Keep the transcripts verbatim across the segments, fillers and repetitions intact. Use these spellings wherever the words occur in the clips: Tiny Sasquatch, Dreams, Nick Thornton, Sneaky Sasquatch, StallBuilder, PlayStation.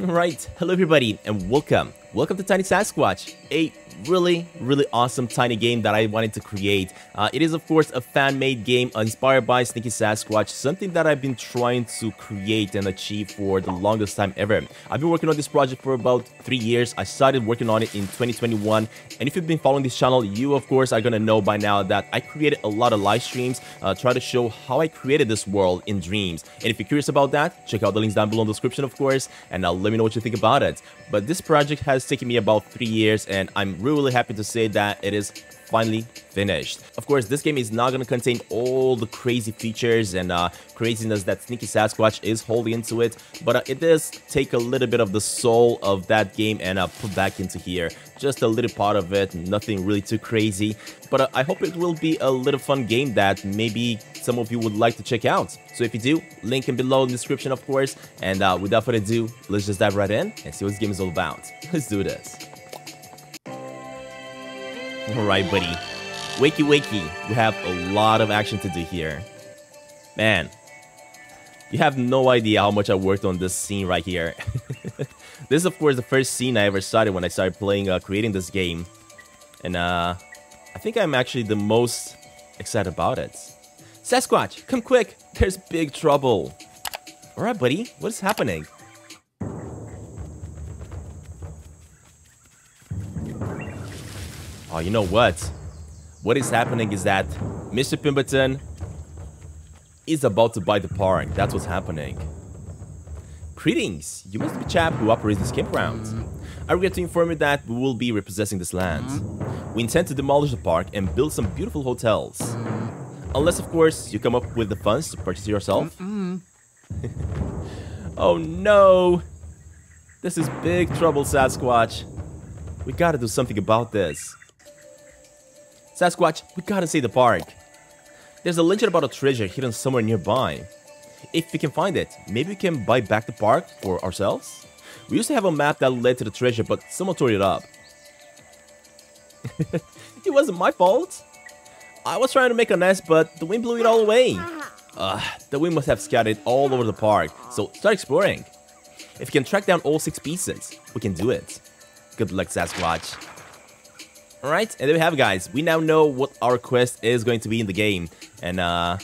Right, hello everybody and welcome. Welcome to Tiny Sasquatch, a really, really awesome tiny game that I wanted to create. Uh, it is of course a fan-made game inspired by Sneaky Sasquatch, something that I've been trying to create and achieve for the longest time ever. I've been working on this project for about three years. I started working on it in twenty twenty-one, and if you've been following this channel, you of course are gonna know by now that I created a lot of live streams uh, trying to show how I created this world in Dreams. And if you're curious about that, check out the links down below in the description of course, and uh, let me know what you think about it. But this project has taken me about three years, and I'm really really happy to say that it is finally finished. Of course, this game is not going to contain all the crazy features and uh, craziness that Sneaky Sasquatch is holding into it, but uh, it does take a little bit of the soul of that game and uh, put back into here. Just a little part of it, nothing really too crazy, but uh, I hope it will be a little fun game that maybe some of you would like to check out. So if you do, link in below in the description of course, and uh, without further ado, let's just dive right in and see what this game is all about. Let's do this. Alright, buddy. Wakey, wakey. We have a lot of action to do here. Man, you have no idea how much I worked on this scene right here. This is, of course, the first scene I ever started when I started playing, uh, creating this game. And, uh, I think I'm actually the most excited about it. Sasquatch, come quick! There's big trouble! Alright, buddy. What is happening? Oh, you know what? What is happening is that Mister Pemberton is about to buy the park. That's what's happening. Greetings. You must be the chap who operates this campground. I regret to inform you that we will be repossessing this land. We intend to demolish the park and build some beautiful hotels. Unless, of course, you come up with the funds to purchase yourself. Oh, no. This is big trouble, Sasquatch. We gotta do something about this. Sasquatch, we gotta save the park. There's a legend about a treasure hidden somewhere nearby. If we can find it, maybe we can buy back the park for ourselves? We used to have a map that led to the treasure, but someone tore it up. It wasn't my fault. I was trying to make a nest, but the wind blew it all away. Uh, the wind must have scattered all over the park, so start exploring. If we can track down all six pieces, we can do it. Good luck, Sasquatch. Alright, and there we have it, guys. We now know what our quest is going to be in the game. And, uh...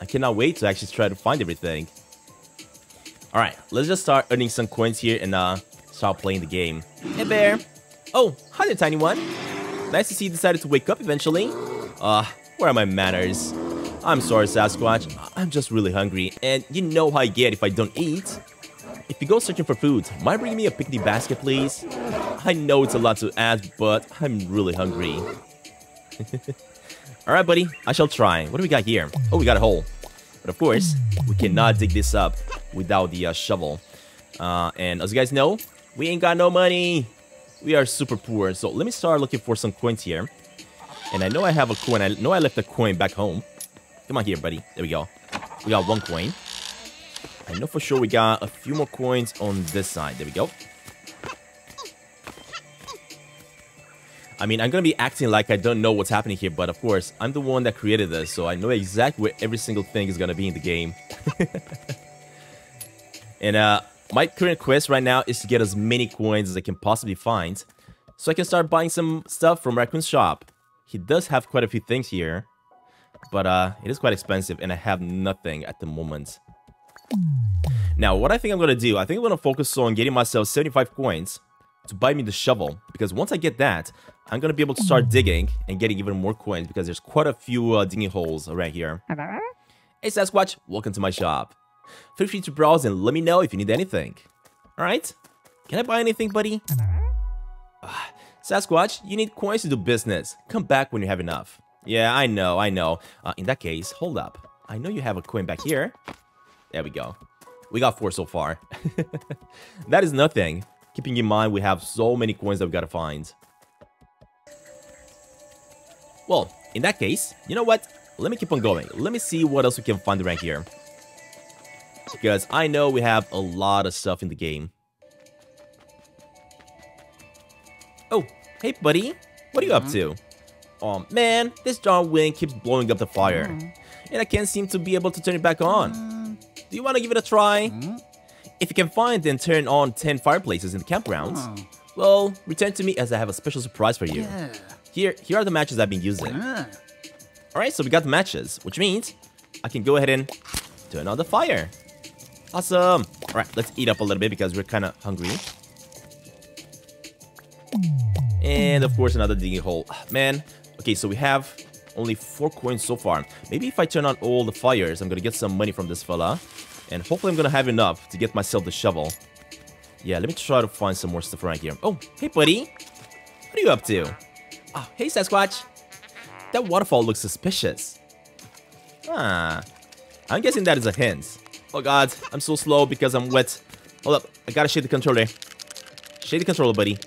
I cannot wait to actually try to find everything. Alright, let's just start earning some coins here and, uh... start playing the game. Hey, bear! Oh, hi there, tiny one! Nice to see you decided to wake up eventually. Uh, where are my manners? I'm sorry, Sasquatch. I'm just really hungry. And you know how I get if I don't eat. If you go searching for food, might bring me a picnic basket, please? I know it's a lot to ask, but I'm really hungry. Alright, buddy. I shall try. What do we got here? Oh, we got a hole. But of course, we cannot dig this up without the uh, shovel. Uh, and as you guys know, we ain't got no money. We are super poor. So let me start looking for some coins here. And I know I have a coin. I know I left a coin back home. Come on here, buddy. There we go. We got one coin. I know for sure we got a few more coins on this side. There we go. I mean, I'm going to be acting like I don't know what's happening here, but of course, I'm the one that created this, so I know exactly where every single thing is going to be in the game. And uh, my current quest right now is to get as many coins as I can possibly find, so I can start buying some stuff from Raccoon's shop. He does have quite a few things here, but uh, it is quite expensive, and I have nothing at the moment. Now, what I think I'm going to do, I think I'm going to focus on getting myself seventy-five coins to buy me the shovel. Because once I get that, I'm going to be able to start digging and getting even more coins because there's quite a few uh, digging holes around here. Hey, Sasquatch, welcome to my shop. Feel free to browse and let me know if you need anything. Alright, can I buy anything, buddy? Uh, Sasquatch, you need coins to do business. Come back when you have enough. Yeah, I know, I know. Uh, in that case, hold up. I know you have a coin back here. There we go. We got four so far. That is nothing. Keeping in mind, we have so many coins that we gotta find. Well, in that case, you know what? Let me keep on going. Let me see what else we can find around here. Because I know we have a lot of stuff in the game. Oh, hey, buddy. What are you up to? Oh, man, this darn wind keeps blowing up the fire. And I can't seem to be able to turn it back on. Do you want to give it a try? If you can find and turn on ten fireplaces in the campgrounds, oh. well, return to me as I have a special surprise for you. Yeah. Here, here are the matches I've been using. Yeah. Alright, so we got the matches, which means I can go ahead and turn on the fire. Awesome! Alright, let's eat up a little bit because we're kind of hungry. And of course, another digging hole. Man, okay, so we have only four coins so far. Maybe if I turn on all the fires, I'm gonna get some money from this fella. And hopefully I'm gonna have enough to get myself the shovel. Yeah, let me try to find some more stuff around here. Oh, hey buddy! What are you up to? Oh, hey Sasquatch! That waterfall looks suspicious. Ah, I'm guessing that is a hint. Oh god, I'm so slow because I'm wet. Hold up, I gotta shake the controller. Shake the controller, buddy.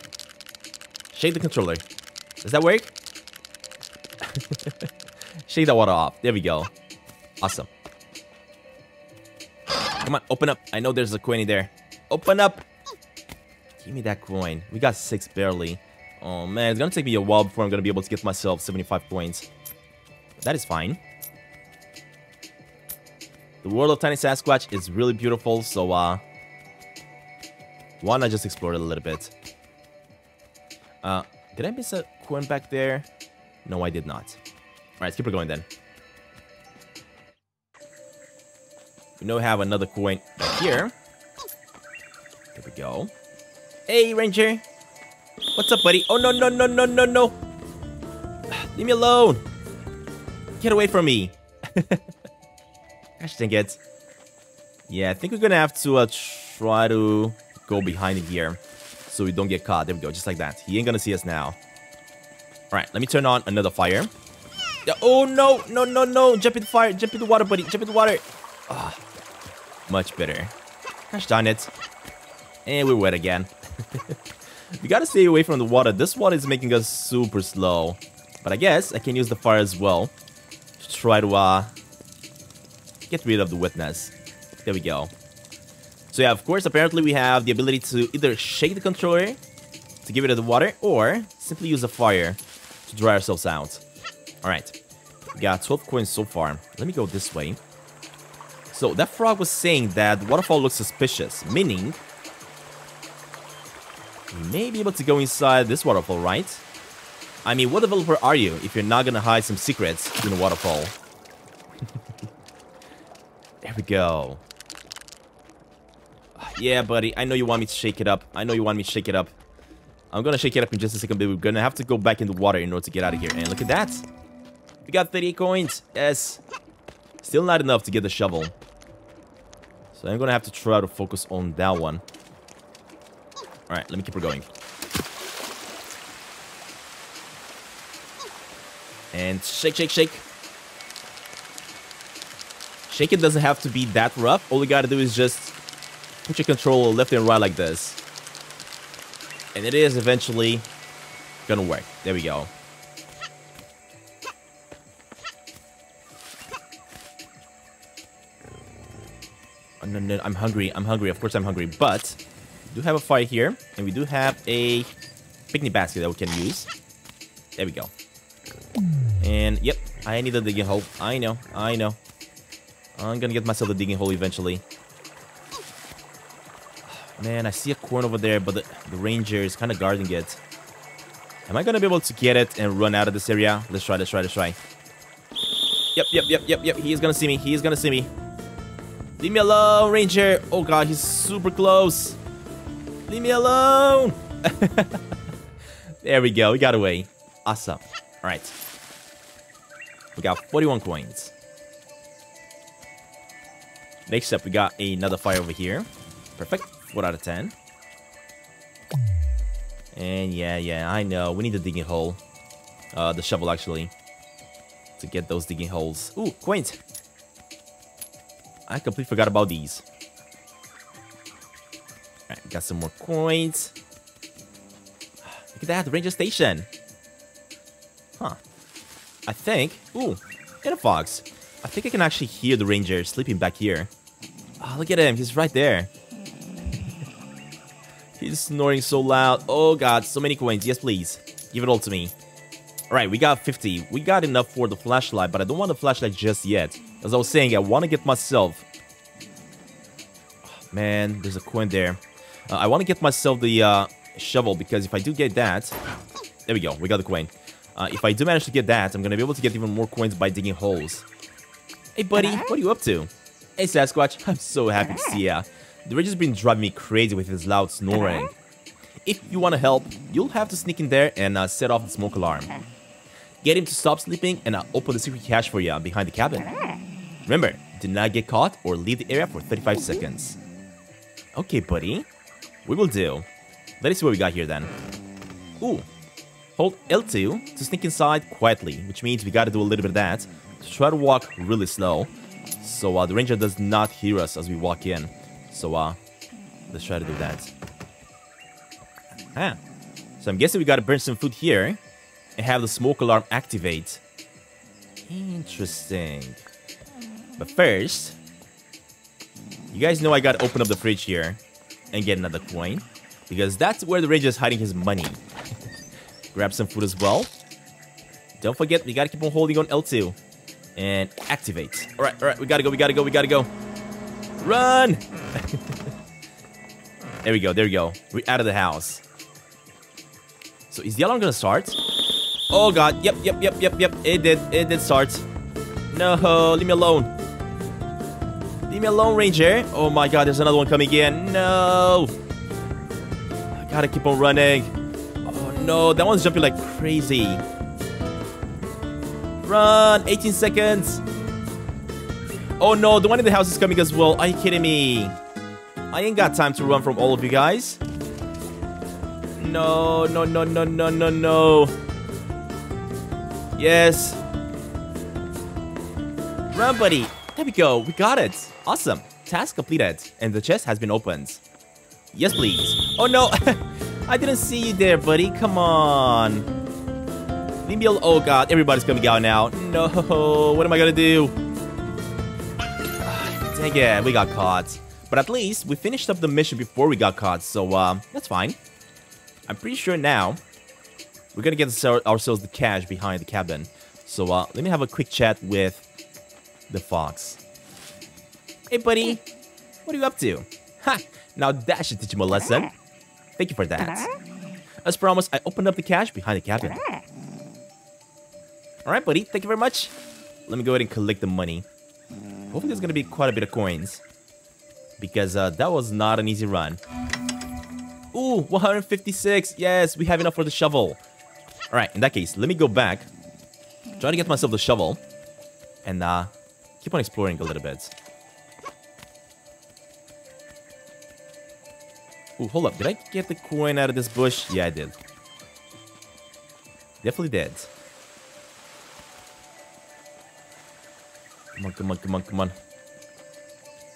Shake the controller. Does that work? Shake that water off. There we go. Awesome. Come on, open up. I know there's a coin in there. Open up. Give me that coin. We got six barely. Oh man, it's gonna take me a while before I'm gonna be able to get myself seventy-five coins. That is fine. The world of Tiny Sasquatch is really beautiful, so uh, why not just explore it a little bit? Uh, did I miss a coin back there? No, I did not. All right, let's keep it going then. We now have another coin back here. Here we go. Hey, Ranger. What's up, buddy? Oh, no, no, no, no, no, no. Leave me alone. Get away from me. Gosh dang it. Yeah, I think we're gonna have to uh, try to go behind here so we don't get caught. There we go, just like that. He ain't gonna see us now. Alright, let me turn on another fire. Yeah, oh, no, no, no, no. Jump in the fire. Jump in the water, buddy. Jump in the water. Ah, much better. Gosh darn it. And we're wet again. We gotta stay away from the water. This water is making us super slow. But I guess I can use the fire as well to try to uh, get rid of the wetness. There we go. So yeah, of course, apparently we have the ability to either shake the controller to get rid of the water or simply use the fire to dry ourselves out. Alright, we got twelve coins so far. Let me go this way. So that frog was saying that the waterfall looks suspicious, meaning we may be able to go inside this waterfall, right? I mean, what developer are you if you're not gonna hide some secrets in the waterfall? There we go. Yeah, buddy, I know you want me to shake it up. I know you want me to shake it up. I'm gonna shake it up in just a second, but we're gonna have to go back in the water in order to get out of here. And look at that! We got thirty-eight coins! Yes! Still not enough to get the shovel. So I'm gonna have to try to focus on that one. Alright, let me keep her going. And shake, shake, shake. Shake it doesn't have to be that rough. All you gotta do is just put your controller left and right like this. And it is eventually gonna work. There we go. Oh, no, no, I'm hungry. I'm hungry. Of course I'm hungry, but we do have a fire here, and we do have a picnic basket that we can use. There we go. And, yep, I need a digging hole. I know, I know. I'm gonna get myself a digging hole eventually. Man, I see a corn over there, but the, the ranger is kind of guarding it. Am I gonna be able to get it and run out of this area? Let's try, let's try, let's try. Yep, yep, yep, yep, yep. He is gonna see me. He is gonna see me. Leave me alone, ranger. Oh, God, he's super close. Leave me alone! There we go, we got away. Awesome. Alright. We got forty-one coins. Next up, we got another fire over here. Perfect. four out of ten. And yeah, yeah, I know. We need a digging hole. Uh, the shovel, actually. To get those digging holes. Ooh, coins! I completely forgot about these. Alright, we got some more coins. Look at that, the ranger station. Huh. I think... Ooh, and a fox. I think I can actually hear the ranger sleeping back here. Oh, look at him, he's right there. He's snoring so loud. Oh god, so many coins. Yes, please. Give it all to me. Alright, we got fifty. We got enough for the flashlight, but I don't want the flashlight just yet. As I was saying, I want to get myself... Man, there's a coin there. Uh, I want to get myself the uh, shovel, because if I do get that... There we go, we got the coin. Uh, if I do manage to get that, I'm going to be able to get even more coins by digging holes. Hey, buddy, what are you up to? Hey, Sasquatch, I'm so happy to see ya. The ridge has been driving me crazy with his loud snoring. If you want to help, you'll have to sneak in there and uh, set off the smoke alarm. Get him to stop sleeping, and I'll open the secret cache for you behind the cabin. Remember, do not get caught or leave the area for thirty-five seconds. Okay, buddy. We will do. Let's see what we got here, then. Ooh. Hold L two to sneak inside quietly, which means we gotta do a little bit of that. So try to walk really slow, so uh, the ranger does not hear us as we walk in. So, uh, let's try to do that. Ah. So I'm guessing we gotta burn some food here and have the smoke alarm activate. Interesting. But first, you guys know I gotta open up the fridge here and get another coin, because that's where the ranger is hiding his money. Grab some food as well. Don't forget, we gotta keep on holding on L two. And activate. Alright, alright, we gotta go, we gotta go, we gotta go. Run! There we go, there we go. We're out of the house. So is the alarm gonna start? Oh god, yep, yep, yep, yep, yep. It did, it did start. No, leave me alone. Leave me alone, Ranger. Oh my god, there's another one coming in. No! I gotta keep on running. No, that one's jumping like crazy. Run! eighteen seconds! Oh no, the one in the house is coming as well. Are you kidding me? I ain't got time to run from all of you guys. No, no, no, no, no, no, no. Yes. Run, buddy. There we go. We got it. Awesome. Task completed. And the chest has been opened. Yes, please. Oh no. I didn't see you there, buddy. Come on. Leave me alone. Oh, God. Everybody's coming out now. No. What am I going to do? Dang it. We got caught. But at least we finished up the mission before we got caught. So, uh, that's fine. I'm pretty sure now we're going to get ourselves the cash behind the cabin. So, uh, let me have a quick chat with the fox. Hey, buddy. What are you up to? Ha! Now that should teach him a lesson. Thank you for that. As promised, I opened up the cache behind the cabin. Alright, buddy. Thank you very much. Let me go ahead and collect the money. Hopefully there's going to be quite a bit of coins. Because uh, that was not an easy run. Ooh, one hundred fifty-six. Yes, we have enough for the shovel. Alright, in that case, let me go back. Try to get myself the shovel. And uh, keep on exploring a little bit. Ooh, hold up. Did I get the coin out of this bush? Yeah, I did. Definitely did. Come on, come on, come on, come on.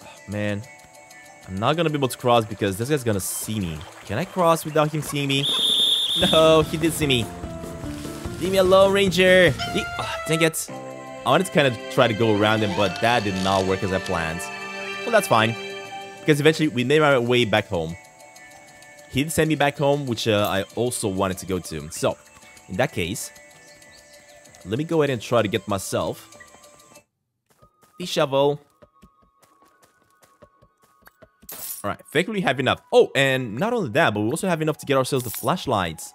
Oh, man. I'm not going to be able to cross because this guy's going to see me. Can I cross without him seeing me? No, he did see me. Leave me alone, Ranger. Le oh, dang it. I wanted to kind of try to go around him, but that did not work as I planned. Well, that's fine. Because eventually we made our way back home. He did send me back home, which uh, I also wanted to go to. So, in that case, let me go ahead and try to get myself the shovel. Alright, thankfully we have enough. Oh, and not only that, but we also have enough to get ourselves the flashlights.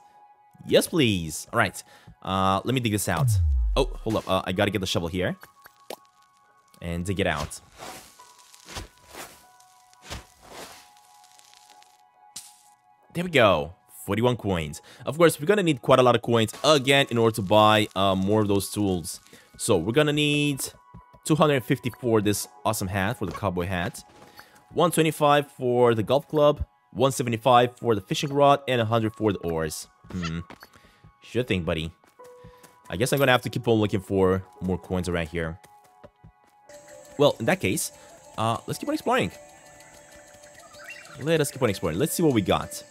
Yes, please. Alright, uh, let me dig this out. Oh, hold up. Uh, I gotta get the shovel here. And dig it out. There we go, forty-one coins. Of course, we're gonna need quite a lot of coins again in order to buy uh, more of those tools. So we're gonna need two hundred fifty for this awesome hat, for the cowboy hat, one twenty-five for the golf club, one seventy-five for the fishing rod, and one hundred for the oars. Hmm, sure thing, buddy. I guess I'm gonna have to keep on looking for more coins around here. Well, in that case, uh, let's keep on exploring. Let us keep on exploring. Let's see what we got.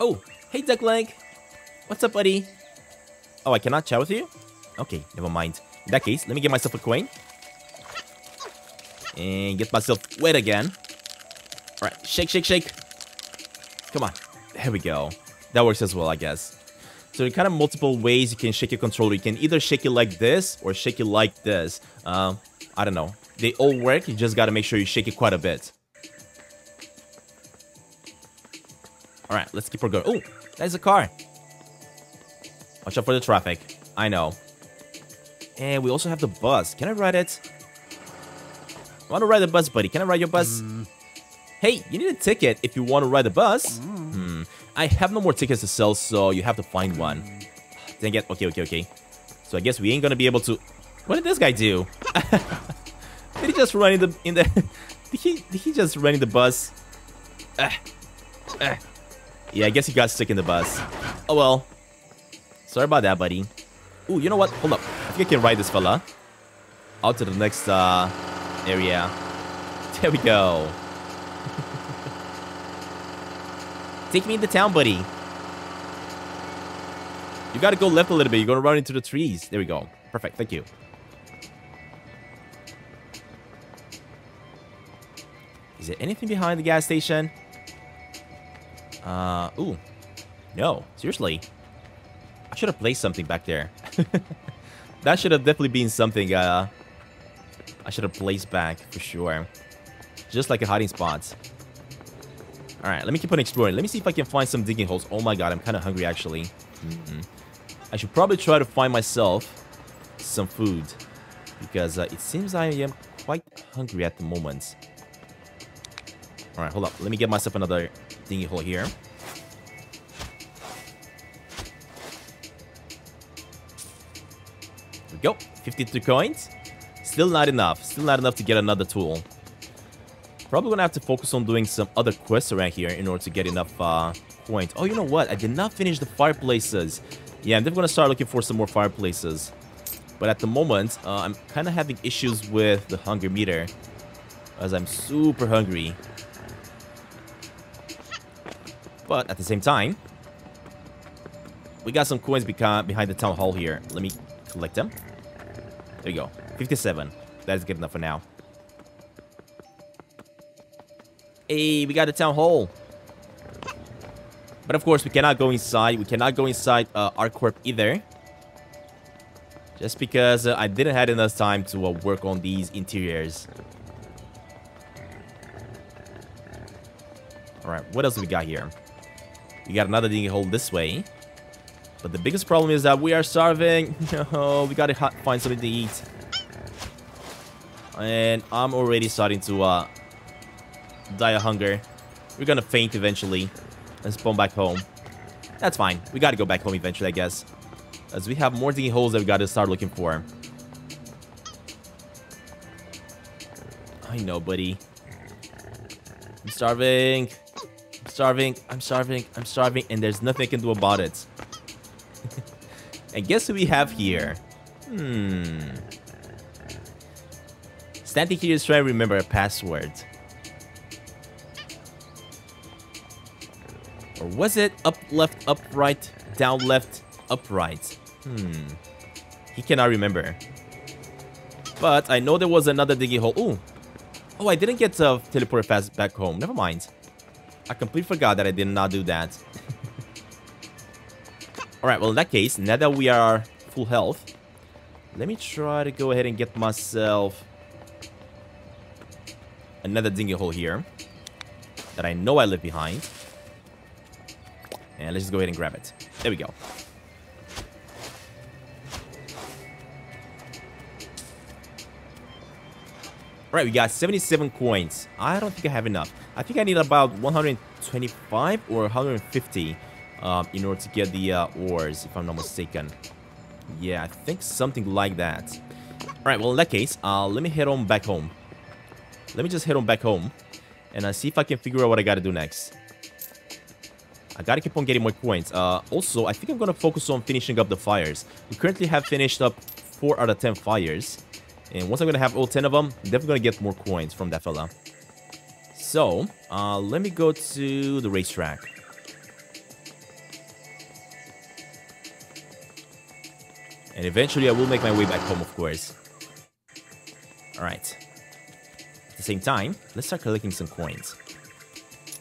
Oh, hey, Duckleg. What's up, buddy? Oh, I cannot chat with you? Okay, never mind. In that case, let me get myself a coin. And get myself wet again. Alright, shake, shake, shake. Come on. There we go. That works as well, I guess. So there are kind of multiple ways you can shake your controller. You can either shake it like this or shake it like this. Um, uh, I don't know. They all work, you just gotta make sure you shake it quite a bit. Alright, let's keep her going. Oh, there's a car. Watch out for the traffic. I know. And we also have the bus. Can I ride it? I want to ride the bus, buddy. Can I ride your bus? Mm. Hey, you need a ticket if you want to ride the bus. Mm. Hmm. I have no more tickets to sell, so you have to find one. Dang it. Okay, okay, okay. So I guess we ain't going to be able to... What did this guy do? Did he just run in the... In the... did, he, did he just run in the bus? Uh, uh. Yeah, I guess he got stuck in the bus. Oh, well. Sorry about that, buddy. Ooh, you know what? Hold up. I think I can ride this fella. Out to the next uh, area. There we go. Take me into town, buddy. You gotta go left a little bit. You're gonna run into the trees. There we go. Perfect. Thank you. Is there anything behind the gas station? Uh, ooh. No. Seriously. I should have placed something back there. That should have definitely been something uh, I should have placed back for sure. Just like a hiding spot. Alright, let me keep on exploring. Let me see if I can find some digging holes. Oh my god, I'm kind of hungry actually. Mm-mm. I should probably try to find myself some food. Because uh, it seems I am quite hungry at the moment. Alright, hold up. Let me get myself another digging hole here. Go, fifty-two coins. Still not enough. Still not enough to get another tool. Probably gonna have to focus on doing some other quests around here in order to get enough uh, coins. Oh, you know what? I did not finish the fireplaces. Yeah, I'm definitely gonna start looking for some more fireplaces. But at the moment, uh, I'm kind of having issues with the hunger meter, as I'm super hungry. But at the same time, we got some coins behind the town hall here. Let me collect them. There you go. fifty-seven. That's good enough for now. Hey, we got a town hall. But of course, we cannot go inside. We cannot go inside uh, our corp either. Just because uh, I didn't have enough time to uh, work on these interiors. Alright, what else do we got here? We got another digging hole this way. But the biggest problem is that we are starving. No, we gotta find something to eat. And I'm already starting to uh, die of hunger. We're gonna faint eventually and spawn back home. That's fine. We gotta go back home eventually, I guess. As we have more digging holes that we gotta start looking for. I know, buddy. I'm starving. I'm starving. I'm starving. I'm starving. And there's nothing I can do about it. And guess who we have here? Hmm. Standing here is trying to remember a password. Or was it up, left, up, right, down, left, up, right? Hmm. He cannot remember. But I know there was another digging hole. Ooh. Oh, I didn't get to uh, teleport fast back home. Never mind. I completely forgot that I did not do that. Alright, well in that case, now that we are full health, let me try to go ahead and get myself another dinghy hole here that I know I left behind. And let's just go ahead and grab it. There we go. Alright, we got seventy-seven coins. I don't think I have enough. I think I need about one hundred twenty-five or one hundred fifty. Um, in order to get the uh, ores, if I'm not mistaken. Yeah, I think something like that. Alright, well in that case, uh, let me head on back home. Let me just head on back home. And I see if I can figure out what I gotta do next. I gotta keep on getting more coins. Uh, also, I think I'm gonna focus on finishing up the fires. We currently have finished up four out of ten fires. And once I'm gonna have all ten of them, I'm definitely gonna get more coins from that fella. So, uh, let me go to the racetrack. And eventually, I will make my way back home, of course. Alright. At the same time, let's start collecting some coins.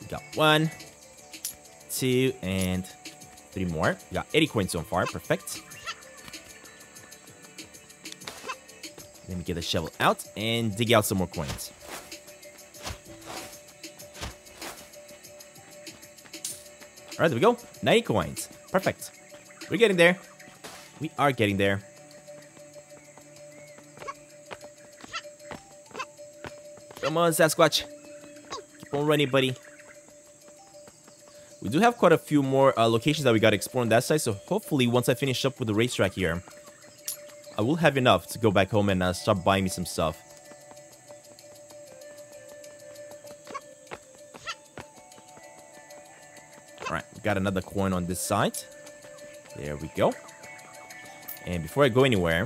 We got one, two, and three more. We got eighty coins so far. Perfect. Let Let me get the shovel out and dig out some more coins. All right, there we go. ninety coins. Perfect. We're getting there. We are getting there. Come on, Sasquatch. Keep on running, buddy. We do have quite a few more uh, locations that we got to explore on that side, so hopefully once I finish up with the racetrack here, I will have enough to go back home and uh, start buying me some stuff. Alright, we got another coin on this side. There we go. And before I go anywhere,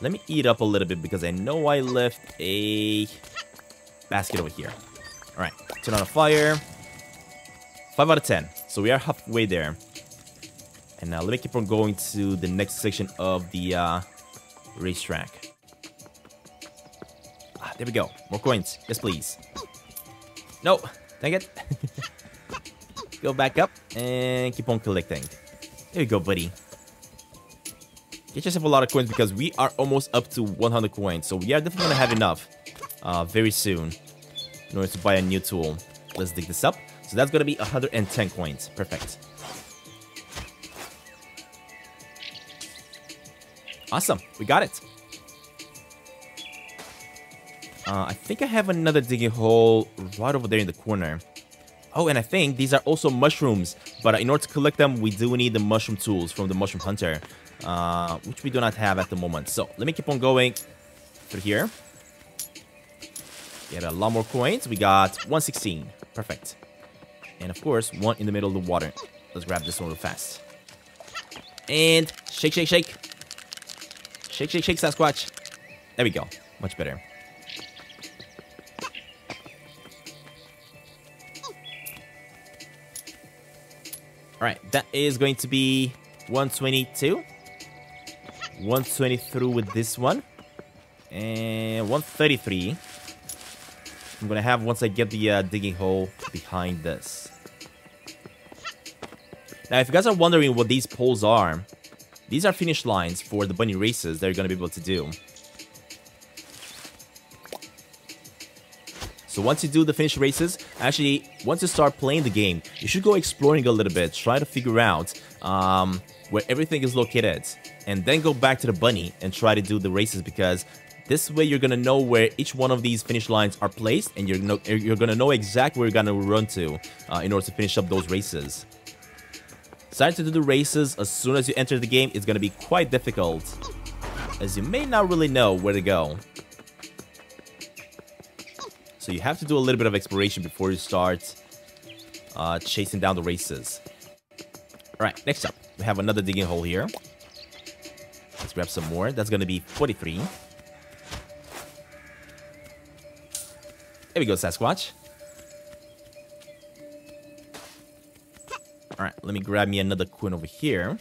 let me eat up a little bit because I know I left a basket over here. Alright, turn on a fire. five out of ten. So we are halfway there. And now let me keep on going to the next section of the uh, racetrack. Ah, there we go. More coins. Yes, please. No, dang it. Go back up and keep on collecting. There you go, buddy. Get yourself a lot of coins because we are almost up to one hundred coins. So we are definitely going to have enough uh, very soon in order to buy a new tool. Let's dig this up. So that's going to be one hundred ten coins. Perfect. Awesome. We got it. Uh, I think I have another digging hole right over there in the corner. Oh, and I think these are also mushrooms, but in order to collect them, we do need the mushroom tools from the mushroom hunter, uh, which we do not have at the moment. So let me keep on going through here. Get a lot more coins. We got one sixteen. Perfect. And of course, one in the middle of the water. Let's grab this one real fast. And shake, shake, shake. Shake, shake, shake, Sasquatch. There we go. Much better. Alright, that is going to be one twenty-two. one twenty-three with this one. And one thirty-three. I'm going to have once I get the uh, digging hole behind this. Now, if you guys are wondering what these poles are, these are finish lines for the bunny races that you're going to be able to do. So once you do the finished races, actually, once you start playing the game, you should go exploring a little bit, try to figure out um, where everything is located, and then go back to the bunny and try to do the races, because this way you're going to know where each one of these finish lines are placed, and you're, no, you're going to know exactly where you're going to run to uh, in order to finish up those races. Starting to do the races as soon as you enter the game is going to be quite difficult, as you may not really know where to go. So you have to do a little bit of exploration before you start uh, chasing down the races. Alright, next up, we have another digging hole here. Let's grab some more. That's going to be forty-three. There we go, Sasquatch. Alright, let me grab me another coin over here.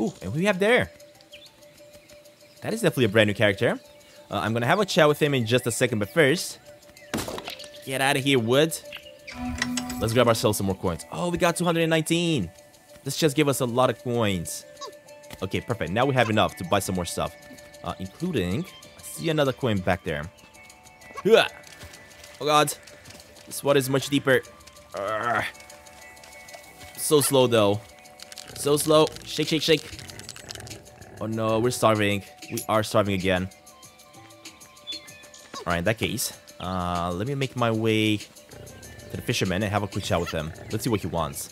Ooh, and who do we have there? That is definitely a brand new character. Uh, I'm going to have a chat with him in just a second, but first, get out of here, Wood. Let's grab ourselves some more coins. Oh, we got two hundred nineteen. This just gave us a lot of coins. Okay, perfect. Now we have enough to buy some more stuff, uh, including, I see another coin back there. Oh, God. This water is much deeper. Urgh. So slow, though. So slow. Shake, shake, shake. Oh, no. We're starving. We are starving again. Alright, in that case, uh, let me make my way to the fisherman and have a quick chat with him. Let's see what he wants.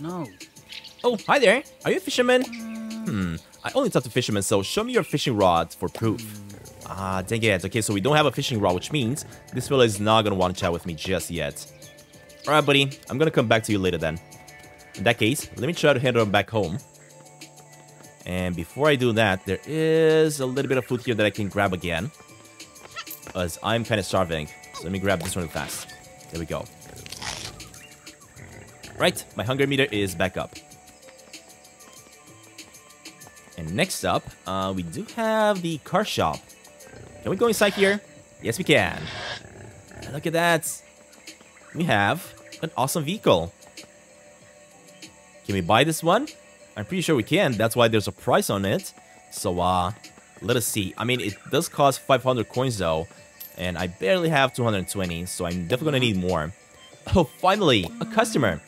No. Oh, hi there. Are you a fisherman? Hmm. I only talk to fishermen, so show me your fishing rod for proof. Ah, dang it. Okay, so we don't have a fishing rod, which means this fella is not going to want to chat with me just yet. Alright, buddy. I'm going to come back to you later then. In that case, let me try to handle him back home. And before I do that, there is a little bit of food here that I can grab again, as I'm kind of starving. So let me grab this one fast. There we go. Right, my hunger meter is back up. And next up, uh, we do have the car shop. Can we go inside here? Yes, we can. Look at that. We have an awesome vehicle. Can we buy this one? I'm pretty sure we can. That's why there's a price on it. So, uh, let us see. I mean, it does cost five hundred coins, though. And I barely have two hundred twenty, so I'm definitely gonna need more. Oh, finally, a customer.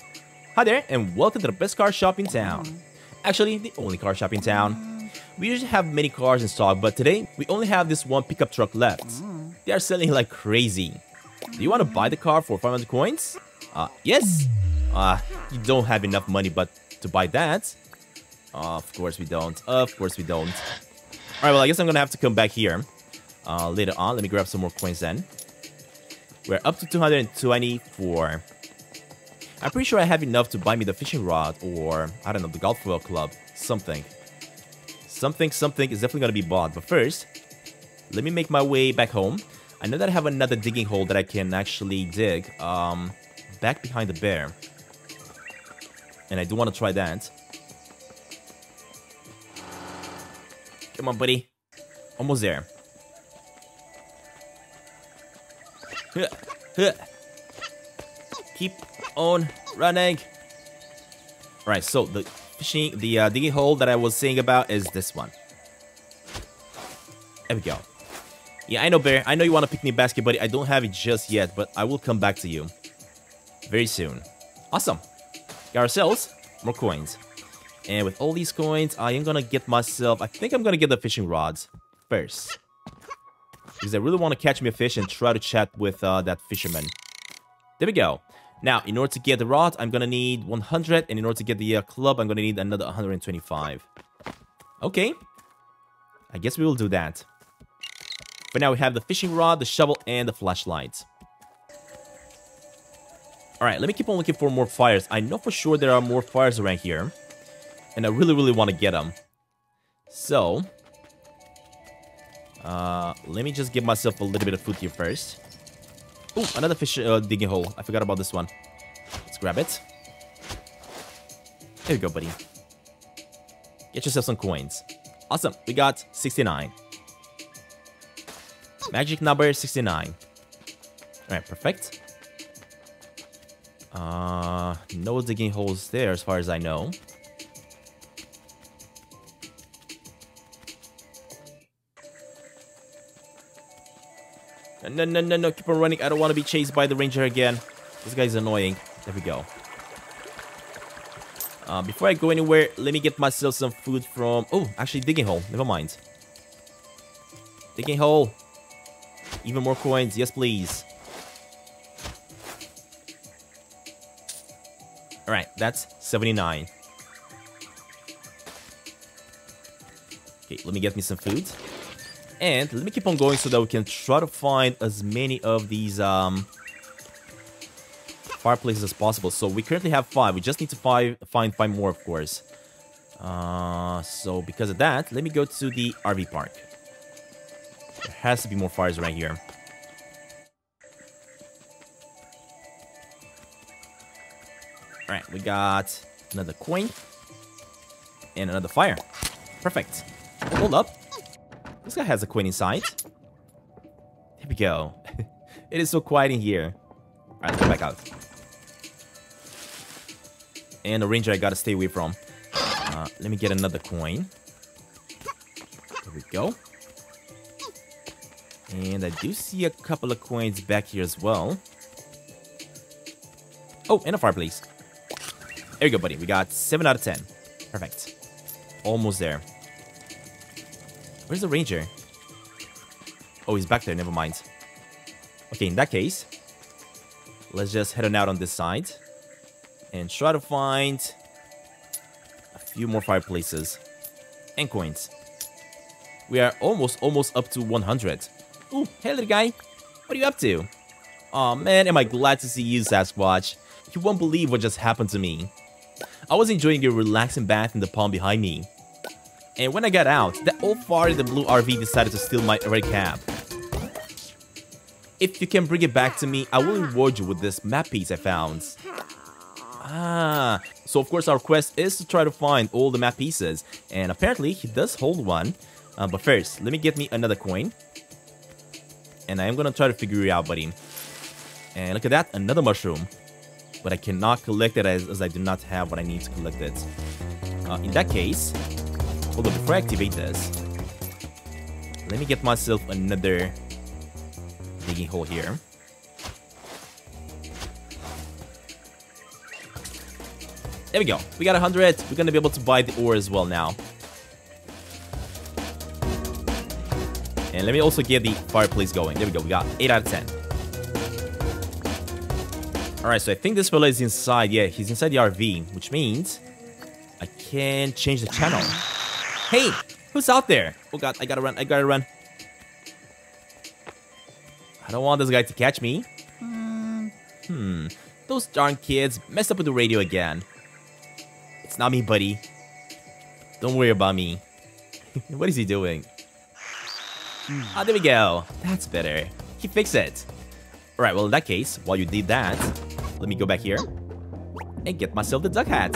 Hi there, and welcome to the best car shop in town. Actually, the only car shop in town. We usually have many cars in stock, but today, we only have this one pickup truck left. They are selling like crazy. Do you want to buy the car for five hundred coins? Uh, yes. Uh, you don't have enough money but to buy that. Uh, of course we don't. Of course we don't. Alright, well, I guess I'm gonna have to come back here uh, later on. Let me grab some more coins then. We're up to two hundred twenty-four. I'm pretty sure I have enough to buy me the fishing rod or, I don't know, the golf ball club. Something. Something, something is definitely gonna be bought. But first, let me make my way back home. I know that I have another digging hole that I can actually dig um, back behind the bear. And I do want to try that. Come on, buddy. Almost there. Keep on running. Alright, so the fishing, the uh, digging hole that I was saying about is this one. There we go. Yeah, I know, Bear. I know you want a picnic basket, buddy. I don't have it just yet, but I will come back to you very soon. Awesome. Got ourselves more coins. And with all these coins, I am going to get myself... I think I'm going to get the fishing rods first. Because I really want to catch me a fish and try to chat with uh, that fisherman. There we go. Now, in order to get the rod, I'm going to need one hundred. And in order to get the uh, club, I'm going to need another one hundred twenty-five. Okay. I guess we will do that. But now we have the fishing rod, the shovel, and the flashlight. Alright, let me keep on looking for more fires. I know for sure there are more fires around here. And I really, really want to get them. So, uh, let me just give myself a little bit of food here first. Ooh, another fish uh, digging hole. I forgot about this one. Let's grab it. There you go, buddy. Get yourself some coins. Awesome, we got sixty-nine. Magic number sixty-nine. Alright, perfect. Uh, no digging holes there as far as I know. No, no, no, no. Keep on running. I don't want to be chased by the ranger again. This guy's annoying. There we go. Uh, before I go anywhere, let me get myself some food from... Oh, actually, digging hole. Never mind. Digging hole. Even more coins. Yes, please. Alright, that's seventy-nine. Okay, let me get me some food. And let me keep on going so that we can try to find as many of these um, fireplaces as possible. So we currently have five. We just need to five, find five more, of course. Uh, so because of that, let me go to the R V park. There has to be more fires around here. Alright, we got another coin. And another fire. Perfect. Hold up. This guy has a coin inside. Here we go. It is so quiet in here. Alright, let's go back out. And the ranger I gotta stay away from. Uh, let me get another coin. There we go. And I do see a couple of coins back here as well. Oh, and a fireplace. There you go, buddy. We got seven out of ten. Perfect. Almost there. Where's the ranger? Oh, he's back there. Never mind. Okay, in that case, let's just head on out on this side. And try to find a few more fireplaces. And coins. We are almost, almost up to one hundred. Ooh, hey little guy, what are you up to? Aw, man, am I glad to see you, Sasquatch. You won't believe what just happened to me. I was enjoying your relaxing bath in the pond behind me. And when I got out, that old fart in the blue R V decided to steal my red cap. If you can bring it back to me, I will reward you with this map piece I found. Ah, so of course our quest is to try to find all the map pieces. And apparently he does hold one. Uh, but first, let me get me another coin. And I am going to try to figure it out, buddy. And look at that, another mushroom. But I cannot collect it as, as I do not have what I need to collect it. Uh, in that case, Hold on, before I activate this, let me get myself another digging hole here. There we go. We got one hundred. We're gonna be able to buy the ore as well now. And let me also get the fireplace going. There we go. We got eight out of ten. Alright, so I think this fella is inside. Yeah, he's inside the R V, which means I can change the channel. Hey, who's out there? Oh god, I gotta run. I gotta run. I don't want this guy to catch me. Mm. Hmm. Those darn kids messed up with the radio again. It's not me, buddy. Don't worry about me. What is he doing? Ah, oh, there we go. That's better. He fixed it. Alright, well, in that case, while you did that, let me go back here and get myself the duck hat.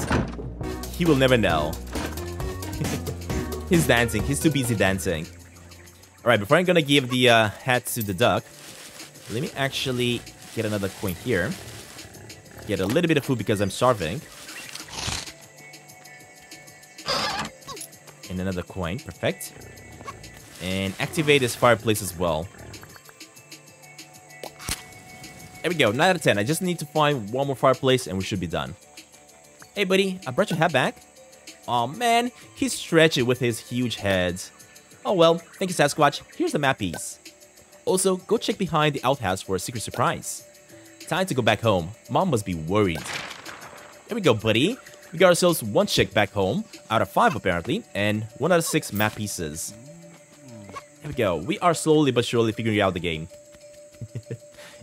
He will never know. He's dancing. He's too busy dancing. Alright, before I'm gonna give the uh, hat to the duck, let me actually get another coin here. Get a little bit of food because I'm starving. And another coin, perfect. And activate this fireplace as well. There we go, nine out of ten. I just need to find one more fireplace and we should be done. Hey buddy, I brought your hat back. Aw man, he's stretchy with his huge head. Oh well, thank you Sasquatch, here's the map piece. Also, go check behind the outhouse for a secret surprise. Time to go back home, mom must be worried. There we go buddy. We got ourselves one chick back home, out of five apparently, and one out of six map pieces. There we go, we are slowly but surely figuring out the game.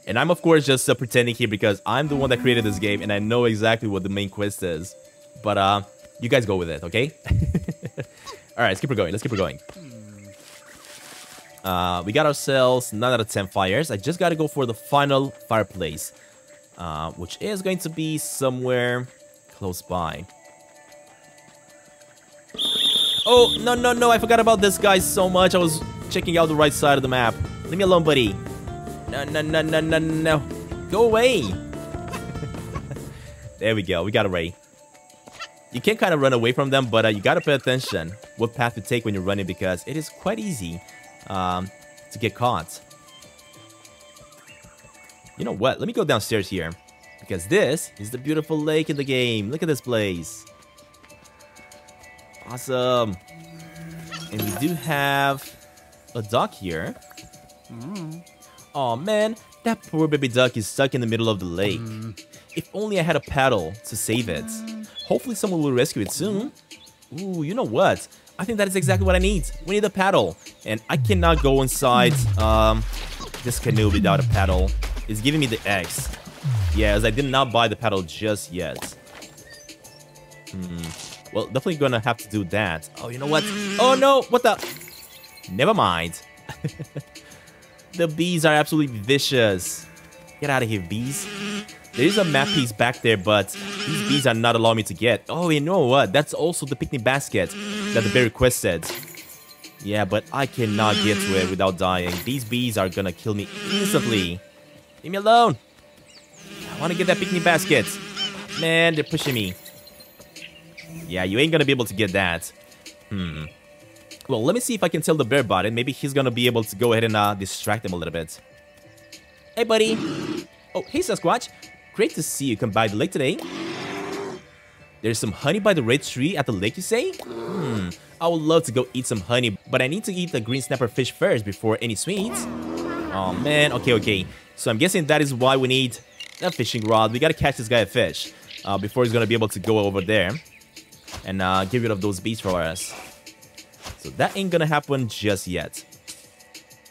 And I'm of course just uh, pretending here because I'm the one that created this game and I know exactly what the main quest is. But uh, you guys go with it, okay? Alright, let's keep it going, let's keep it going. Uh, we got ourselves nine out of ten fires, I just gotta go for the final fireplace. Uh, which is going to be somewhere close by. Oh, no, no, no, I forgot about this guy so much. I was checking out the right side of the map. Leave me alone, buddy. No, no, no, no, no, no. Go away. There we go. We got away. You can kind of run away from them, but uh, you got to pay attention what path to take when you're running because it is quite easy um, to get caught. You know what? Let me go downstairs here. Because this is the beautiful lake in the game. Look at this place. Awesome. And we do have a duck here. Mm. Oh man, that poor baby duck is stuck in the middle of the lake. Mm. If only I had a paddle to save it. Hopefully someone will rescue it soon. Ooh, you know what? I think that is exactly what I need. We need a paddle. And I cannot go inside um, this canoe without a paddle. It's giving me the X. Yeah, as I did not buy the paddle just yet. Hmm. Well, definitely gonna have to do that. Oh, you know what? Oh no, what the? Never mind. The bees are absolutely vicious. Get out of here, bees. There is a map piece back there, but these bees are not allowing me to get. Oh, you know what? That's also the picnic basket that the bear requested. Yeah, but I cannot get to it without dying. These bees are gonna kill me instantly. Leave me alone. I wanna get that picnic basket. Man, they're pushing me. Yeah, you ain't gonna be able to get that. Hmm. Well, let me see if I can tell the bear about it. Maybe he's gonna be able to go ahead and uh, distract him a little bit. Hey, buddy. Oh, hey, Sasquatch. Great to see you come by the lake today. There's some honey by the red tree at the lake, you say? Hmm. I would love to go eat some honey, but I need to eat the green snapper fish first before any sweets. Oh, man. Okay, okay. So I'm guessing that is why we need a fishing rod. We gotta catch this guy a fish uh, before he's gonna be able to go over there. And uh, get rid of those bees for us. So that ain't gonna happen just yet.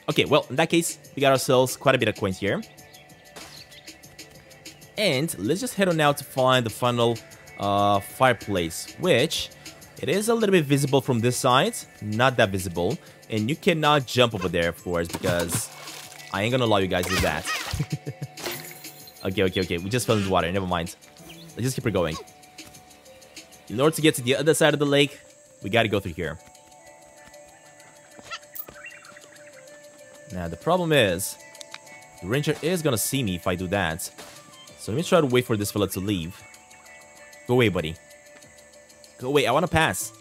Okay, well, in that case, we got ourselves quite a bit of coins here. And let's just head on out to find the final uh, fireplace, which it is a little bit visible from this side. Not that visible. And you cannot jump over there, of course, because I ain't gonna allow you guys to do that. Okay, okay, okay. We just fell into water. Never mind. Let's just keep it going. In order to get to the other side of the lake, we gotta go through here. Now, the problem is, the ranger is gonna see me if I do that. So let me try to wait for this fella to leave. Go away, buddy. Go away, I wanna pass.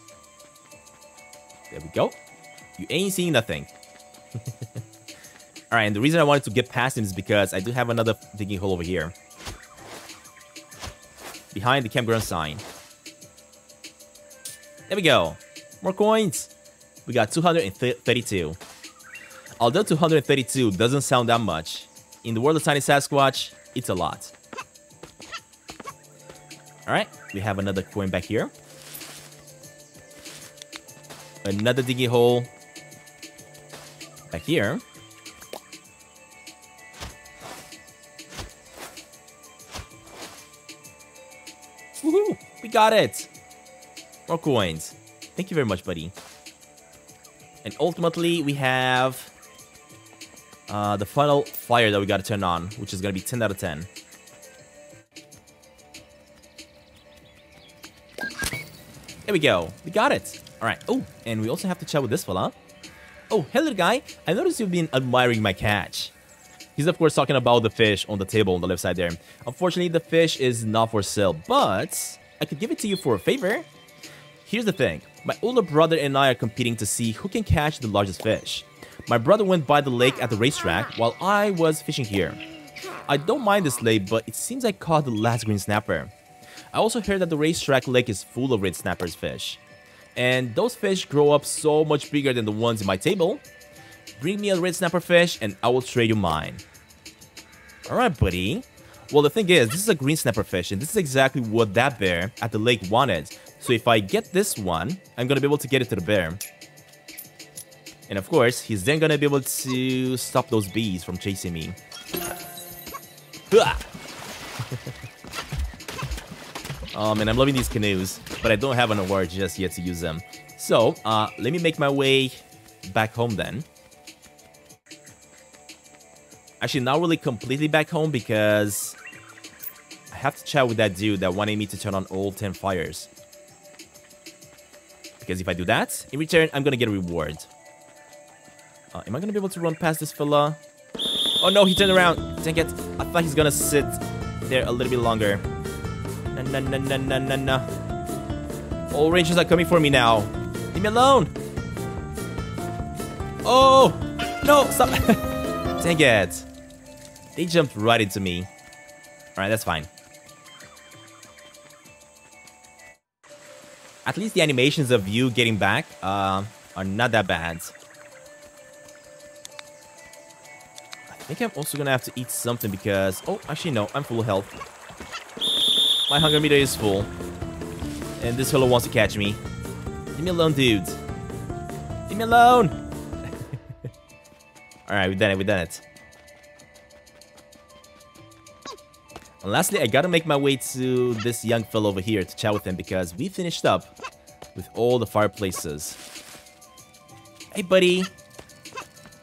There we go. You ain't seeing nothing. All right, and the reason I wanted to get past him is because I do have another digging hole over here. Behind the campground sign. There we go. More coins. We got two hundred thirty-two. Although two hundred thirty-two doesn't sound that much, in the world of Tiny Sasquatch, it's a lot. All right, we have another coin back here. Another diggy hole back here. Woohoo! We got it! More coins. Thank you very much, buddy. And ultimately, we have uh, the final fire that we got to turn on, which is going to be ten out of ten. There we go. We got it. All right. Oh, and we also have to chat with this fella. Oh, hello, guy. I noticed you've been admiring my catch. He's, of course, talking about the fish on the table on the left side there. Unfortunately, the fish is not for sale, but I could give it to you for a favor. Here's the thing. My older brother and I are competing to see who can catch the largest fish. My brother went by the lake at the racetrack while I was fishing here. I don't mind this lake, but it seems I caught the last green snapper. I also heard that the racetrack lake is full of red snappers fish. And those fish grow up so much bigger than the ones in my table. Bring me a red snapper fish and I will trade you mine. Alright, buddy. Well, the thing is, this is a green snapper fish and this is exactly what that bear at the lake wanted. So if I get this one, I'm going to be able to get it to the bear. And of course, he's then going to be able to stop those bees from chasing me. Oh man, I'm loving these canoes, but I don't have an award just yet to use them. So, uh, let me make my way back home then. Actually, not really completely back home because I have to chat with that dude that wanted me to turn on all ten fires. Because if I do that, in return, I'm going to get a reward. Uh, am I going to be able to run past this fella? Oh no, he turned around. Dang it. I thought he's going to sit there a little bit longer. Na, na, na, na, na, na. All rangers are coming for me now. Leave me alone. Oh, no, stop. Dang it. They jumped right into me. All right, that's fine. At least the animations of you getting back uh, are not that bad. I think I'm also going to have to eat something because... Oh, actually, no. I'm full of health. My hunger meter is full, and this fellow wants to catch me. Leave me alone, dude. Leave me alone. All right, we done it. We done it. And lastly, I gotta make my way to this young fellow over here to chat with him because we finished up with all the fireplaces. Hey, buddy.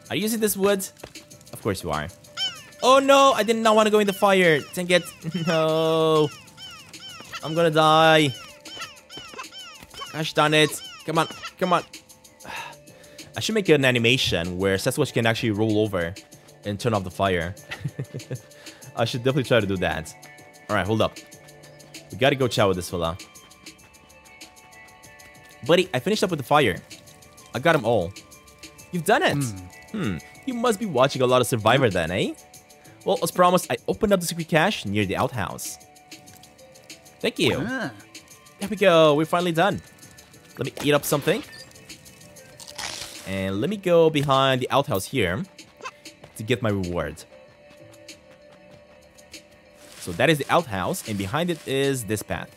Are you using this wood? Of course you are. Oh no! I did not want to go in the fire. Dang it! No. I'm gonna die. Gosh darn it. Come on. Come on. I should make an animation where Sasquatch can actually roll over and turn off the fire. I should definitely try to do that. Alright, hold up. We gotta go chat with this fella. Buddy, I finished up with the fire. I got them all. You've done it. Mm. Hmm. You must be watching a lot of Survivor then, eh? Well, as promised, I opened up the secret cache near the outhouse. Thank you. Ah. There we go. We're finally done. Let me eat up something. And let me go behind the outhouse here to get my reward. So that is the outhouse, and behind it is this path.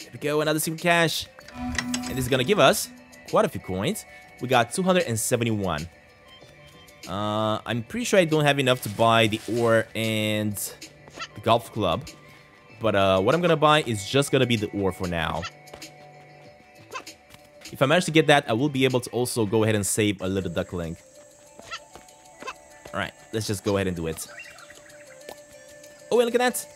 There we go. Another secret cache. And this is going to give us quite a few coins. We got two hundred seventy-one. Uh, I'm pretty sure I don't have enough to buy the ore and... the golf club, but uh, what I'm gonna buy is just gonna be the ore for now. If I manage to get that, I will be able to also go ahead and save a little duckling. All right, let's just go ahead and do it. Oh, and look at that!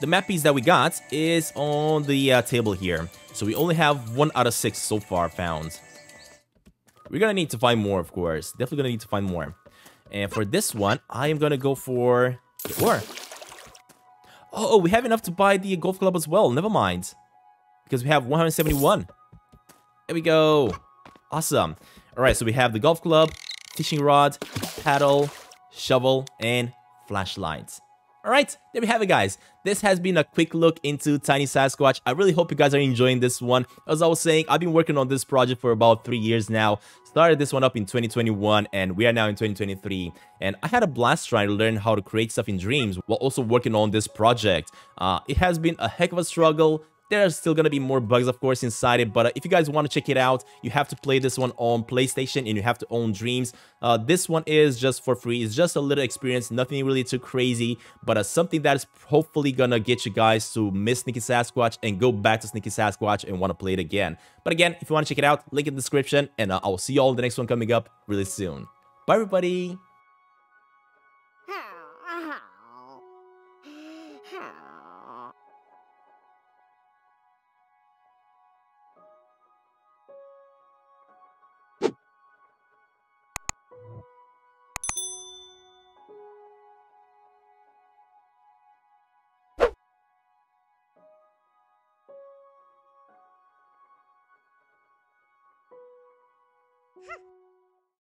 The map piece that we got is on the uh, table here, so we only have one out of six so far found. We're gonna need to find more, of course. Definitely gonna need to find more. And for this one, I am gonna go for the ore. Oh, we have enough to buy the golf club as well. Never mind. because we have one hundred seventy-one. There we go. Awesome. All right, so we have the golf club, fishing rod, paddle, shovel, and flashlight. All right, there we have it, guys. This has been a quick look into Tiny Sasquatch. I really hope you guys are enjoying this one. As I was saying, I've been working on this project for about three years now. Started this one up in twenty twenty-one, and we are now in twenty twenty-three. And I had a blast trying to learn how to create stuff in Dreams while also working on this project. Uh, it has been a heck of a struggle. There's still going to be more bugs, of course, inside it, but uh, if you guys want to check it out, you have to play this one on PlayStation and you have to own Dreams. Uh, this one is just for free. It's just a little experience, nothing really too crazy, but uh, something that is hopefully going to get you guys to miss Sneaky Sasquatch and go back to Sneaky Sasquatch and want to play it again. But again, if you want to check it out, link in the description, and uh, I'll see you all in the next one coming up really soon. Bye, everybody! Ha!